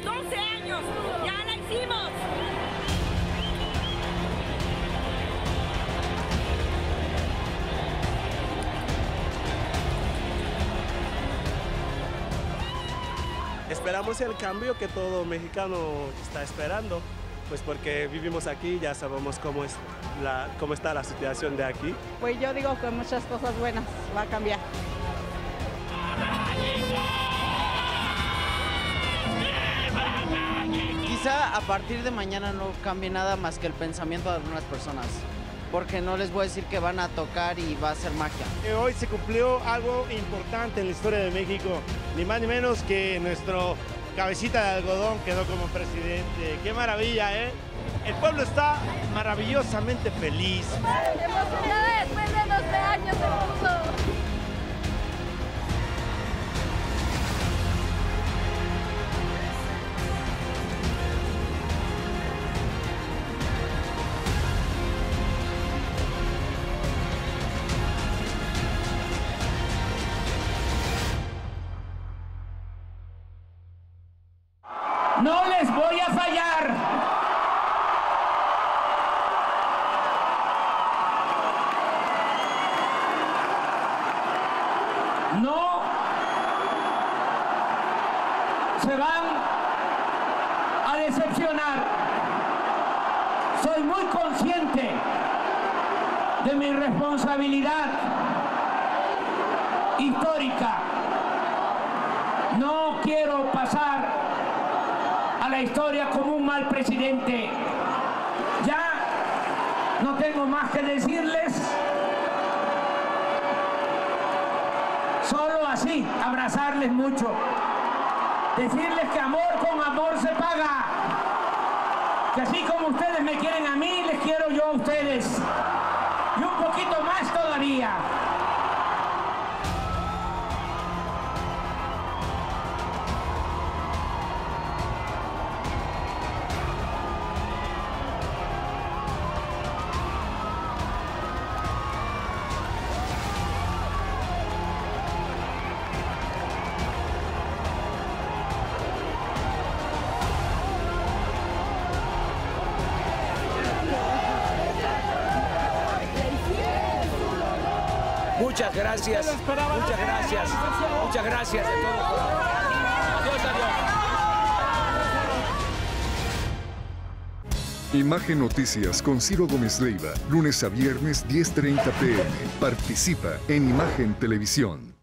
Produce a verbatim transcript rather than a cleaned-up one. tenemos doce años, ya la hicimos. Esperamos el cambio que todo mexicano está esperando, pues porque vivimos aquí y ya sabemos cómo, es la, cómo está la situación de aquí. Pues yo digo que muchas cosas buenas va a cambiar. Quizá a partir de mañana no cambie nada más que el pensamiento de algunas personas, porque no les voy a decir que van a tocar y va a ser magia. Hoy se cumplió algo importante en la historia de México, ni más ni menos que nuestro cabecita de algodón quedó como presidente. ¡Qué maravilla, eh! El pueblo está maravillosamente feliz. Emocionada después de doce años de mundo. ¡No les voy a fallar! ¡No se van a decepcionar! Soy muy consciente de mi responsabilidad histórica. No quiero pasar la historia como un mal presidente. Ya no tengo más que decirles, solo así, abrazarles mucho, decirles que amor con amor se paga, que así como ustedes me quieren a mí, les quiero yo a ustedes, y un poquito más todavía. Muchas gracias, muchas gracias, muchas gracias a todos. Adiós, adiós. Imagen Noticias con Ciro Gómez Leiva, lunes a viernes diez treinta p m Participa en Imagen Televisión.